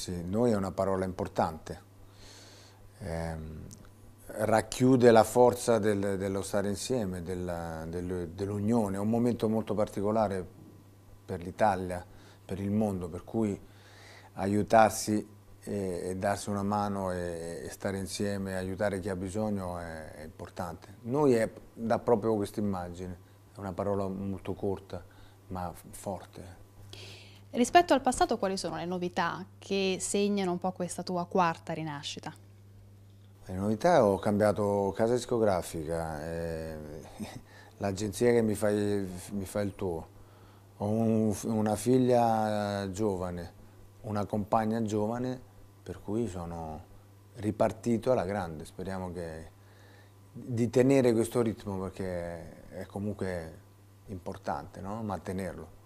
sì, noi è una parola importante, racchiude la forza dello stare insieme, dell'unione. È un momento molto particolare per l'Italia, per il mondo, per cui aiutarsi e darsi una mano e stare insieme, aiutare chi ha bisogno è importante. Noi dà proprio questa immagine, è una parola molto corta ma forte. Rispetto al passato, quali sono le novità che segnano un po' questa tua quarta rinascita? Le novità: ho cambiato casa discografica, l'agenzia che mi fa il tuo, ho una figlia giovane, una compagna giovane, per cui sono ripartito alla grande. Speriamo di tenere questo ritmo, perché è comunque importante, no? Mantenerlo.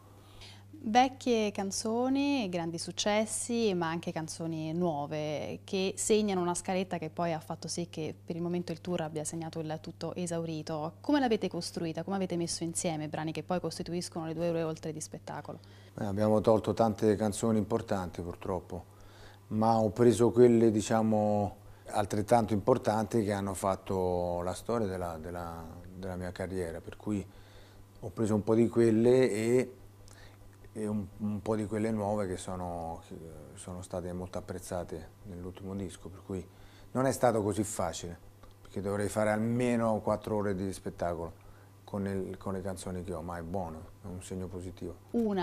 Vecchie canzoni, grandi successi, ma anche canzoni nuove che segnano una scaletta che poi ha fatto sì che per il momento il tour abbia segnato il tutto esaurito. Come l'avete costruita? Come avete messo insieme i brani che poi costituiscono le 2 ore oltre di spettacolo? Abbiamo tolto tante canzoni importanti purtroppo, ma ho preso quelle, diciamo, altrettanto importanti, che hanno fatto la storia della mia carriera, per cui ho preso un po' di quelle e un po' di quelle nuove che sono state molto apprezzate nell'ultimo disco, per cui non è stato così facile, perché dovrei fare almeno 4 ore di spettacolo con le canzoni che ho, ma è buono, è un segno positivo. Una